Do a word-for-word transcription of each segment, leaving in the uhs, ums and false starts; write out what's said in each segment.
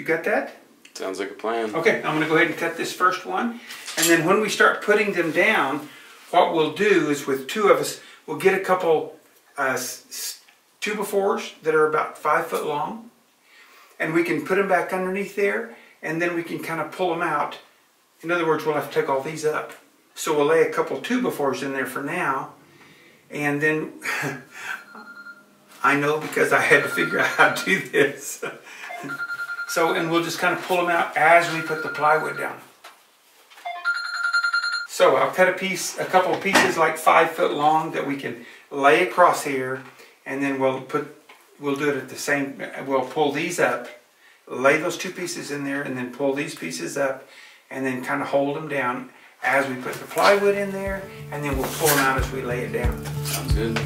You got that? Sounds like a plan. Okay, I'm going to go ahead and cut this first one. And then when we start putting them down, what we'll do is with two of us, we'll get a couple uh, two befores that are about five foot long. And we can put them back underneath there, and then we can kind of pull them out. In other words, we'll have to take all these up. So we'll lay a couple two befores in there for now. And then, I know because I had to figure out how to do this. So, and we'll just kind of pull them out as we put the plywood down. So I'll cut a piece, a couple of pieces like five foot long that we can lay across here, and then we'll put, we'll do it at the same, we'll pull these up, lay those two pieces in there, and then pull these pieces up, and then kind of hold them down as we put the plywood in there, and then we'll pull them out as we lay it down. Sounds good.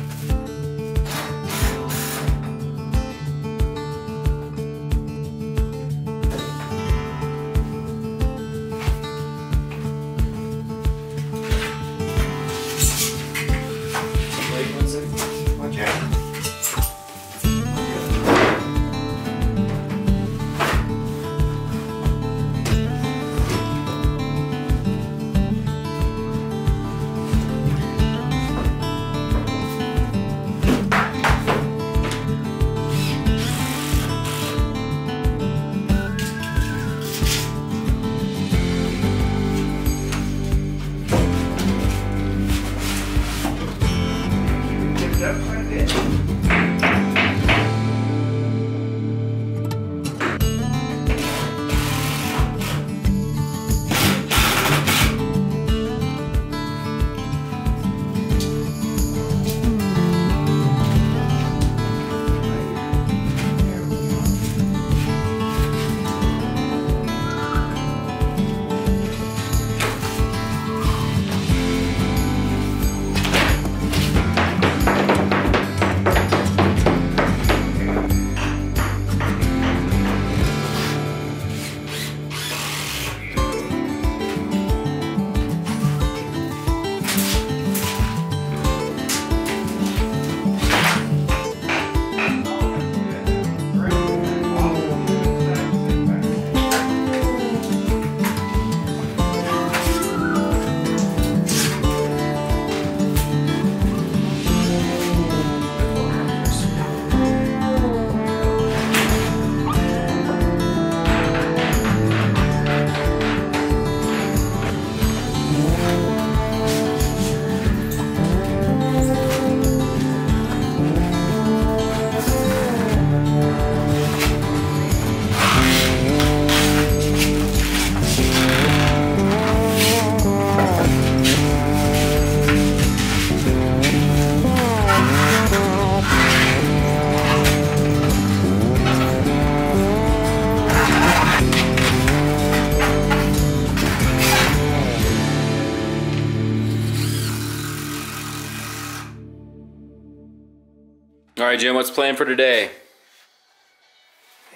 All right, Jim, what's the plan for today?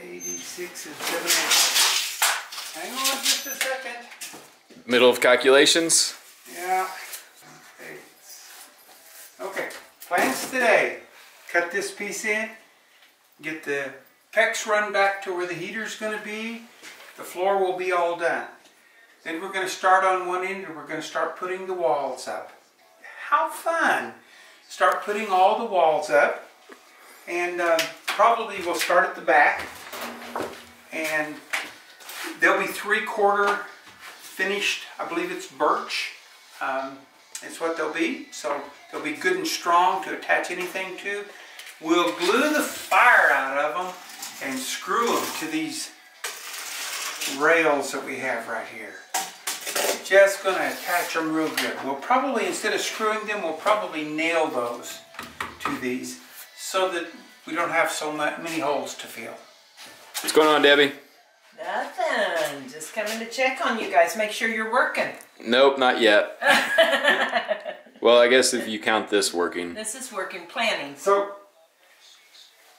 eighty-six and seven eighths. Hang on just a second. Middle of calculations? Yeah. Okay, plans today. Cut this piece in, get the pecs run back to where the heater's gonna be. The floor will be all done. Then we're gonna start on one end and we're gonna start putting the walls up. How fun! Start putting all the walls up. And um, probably we'll start at the back, and there'll be three-quarter finished, I believe it's birch, um, it's what they'll be, so they'll be good and strong to attach anything to. We'll glue the fire out of them and screw them to these rails that we have right here. Just going to attach them real good. We'll probably, instead of screwing them, we'll probably nail those to these, so that we don't have so many holes to fill. What's going on, Debbie? Nothing. Just coming to check on you guys. Make sure you're working. Nope, not yet. Well, I guess if you count this working. This is working, planning. So,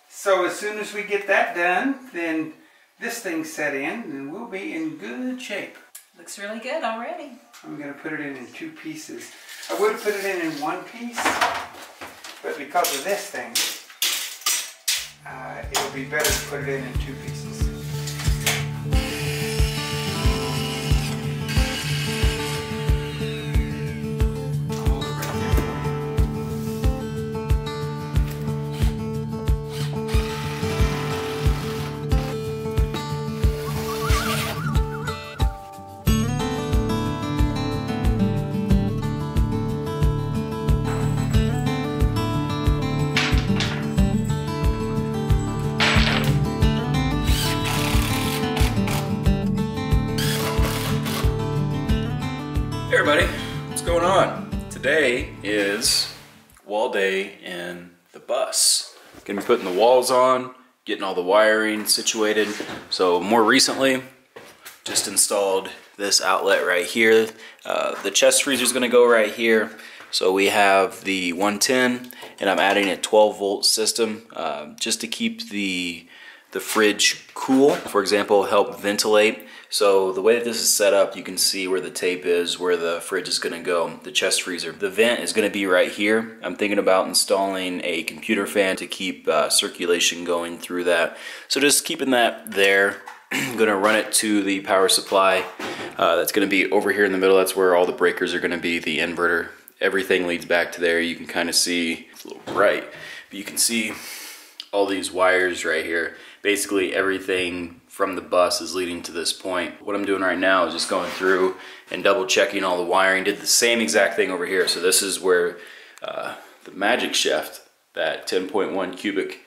so as soon as we get that done, then this thing's set in, and we'll be in good shape. Looks really good already. I'm going to put it in in two pieces. I would put it in in one piece, but because of this thing, Uh, it'll be better to put it in in two pieces. today is wall day in the bus. Gonna be putting the walls on, getting all the wiring situated. So more recently, just installed this outlet right here. Uh, the chest freezer is gonna go right here. So we have the one ten, and I'm adding a twelve volt system uh, just to keep the the fridge cool, for example, help ventilate. So the way that this is set up, you can see where the tape is, where the fridge is gonna go, the chest freezer. The vent is gonna be right here. I'm thinking about installing a computer fan to keep uh, circulation going through that. So just keeping that there. I'm gonna run it to the power supply. Uh, that's gonna be over here in the middle. That's where all the breakers are gonna be, the inverter. Everything leads back to there. You can kind of see, it's a little bright, but you can see all these wires right here. Basically everything from the bus is leading to this point. What I'm doing right now is just going through and double checking all the wiring. Did the same exact thing over here. So this is where uh, the Magic Chef, that ten point one cubic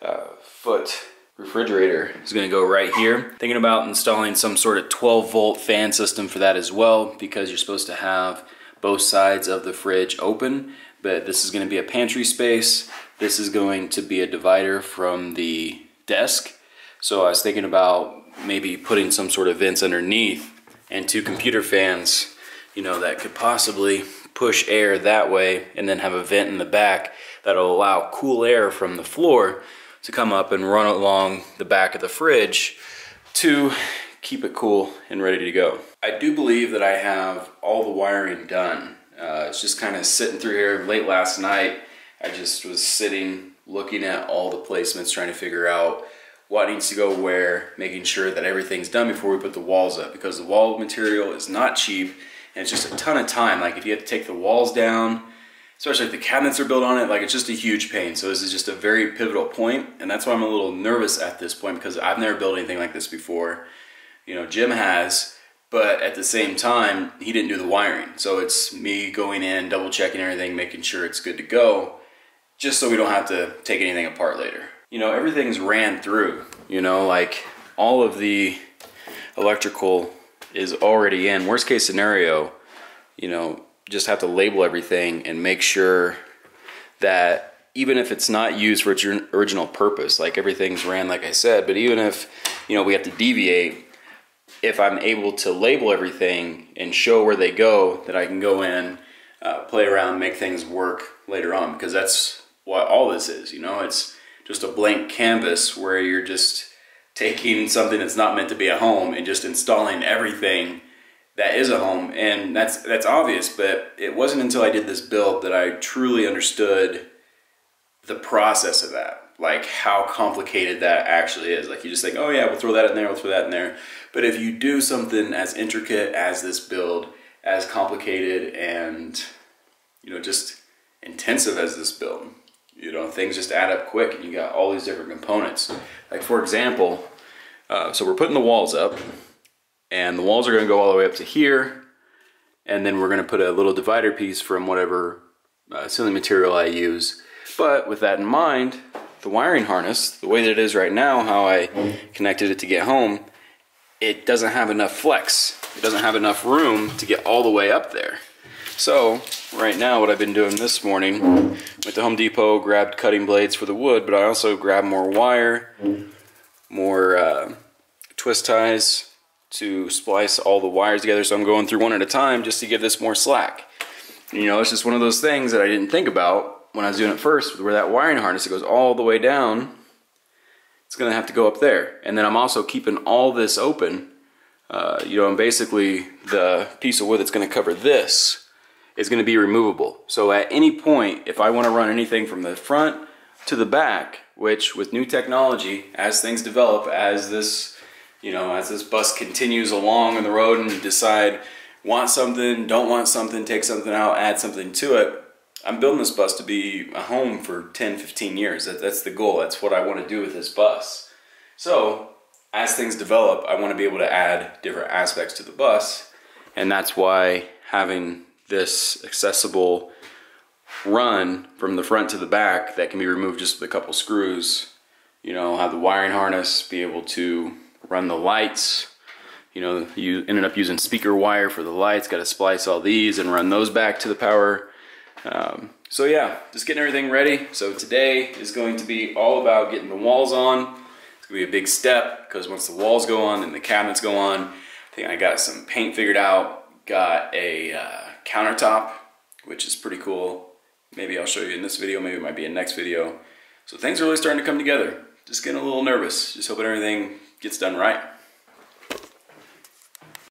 uh, foot refrigerator, is gonna go right here. Thinking about installing some sort of twelve volt fan system for that as well, because you're supposed to have both sides of the fridge open, but this is gonna be a pantry space. This is going to be a divider from the desk. So I was thinking about maybe putting some sort of vents underneath and two computer fans, you know, that could possibly push air that way, and then have a vent in the back that'll allow cool air from the floor to come up and run along the back of the fridge to keep it cool and ready to go. I do believe that I have all the wiring done. Uh, it's just kind of sitting through here. Late last night, I just was sitting looking at all the placements, trying to figure out what needs to go where, making sure that everything's done before we put the walls up, because the wall material is not cheap and it's just a ton of time. Like if you have to take the walls down, especially if the cabinets are built on it, like it's just a huge pain. So this is just a very pivotal point, and that's why I'm a little nervous at this point, because I've never built anything like this before. You know, Jim has, but at the same time, he didn't do the wiring. So it's me going in, double checking everything, making sure it's good to go, just so we don't have to take anything apart later. You know, everything's ran through, you know, like all of the electrical is already in. Worst case scenario, you know, just have to label everything and make sure that even if it's not used for its original purpose, like everything's ran, like I said, but even if, you know, we have to deviate, if I'm able to label everything and show where they go, that I can go in, uh, play around, make things work later on, because that's what all this is, you know, it's just a blank canvas where you're just taking something that's not meant to be a home and just installing everything that is a home. And that's that's obvious, but it wasn't until I did this build that I truly understood the process of that, like how complicated that actually is. Like you just think, oh yeah, we'll throw that in there, we'll throw that in there. But if you do something as intricate as this build, as complicated and, you know, just intensive as this build, you know, things just add up quick, and you got all these different components. Like for example, uh, so we're putting the walls up, and the walls are gonna go all the way up to here, and then we're gonna put a little divider piece from whatever uh, ceiling material I use. But with that in mind, the wiring harness, the way that it is right now, how I connected it to get home, it doesn't have enough flex. It doesn't have enough room to get all the way up there. So right now what I've been doing this morning, went to Home Depot, grabbed cutting blades for the wood, but I also grabbed more wire, more uh, twist ties to splice all the wires together. So I'm going through one at a time just to give this more slack. You know, it's just one of those things that I didn't think about when I was doing it first, where that wiring harness, it goes all the way down. It's gonna have to go up there. And then I'm also keeping all this open. Uh, you know, and basically the piece of wood that's gonna cover this is gonna be removable. So at any point, if I wanna run anything from the front to the back, which with new technology, as things develop, as this, you know, as this bus continues along on the road and decide, want something, don't want something, take something out, add something to it, I'm building this bus to be a home for ten, fifteen years. That, that's the goal. That's what I want to do with this bus. So as things develop, I want to be able to add different aspects to the bus. And that's why having this accessible run from the front to the back that can be removed just with a couple screws, you know, have the wiring harness, be able to run the lights. You know, you ended up using speaker wire for the lights, got to splice all these and run those back to the power Um, so yeah, just getting everything ready. So today is going to be all about getting the walls on. It's gonna be a big step because once the walls go on and the cabinets go on, I think I got some paint figured out, got a uh, countertop, which is pretty cool. Maybe I'll show you in this video, maybe it might be in next video. So things are really starting to come together. Just getting a little nervous, just hoping everything gets done right.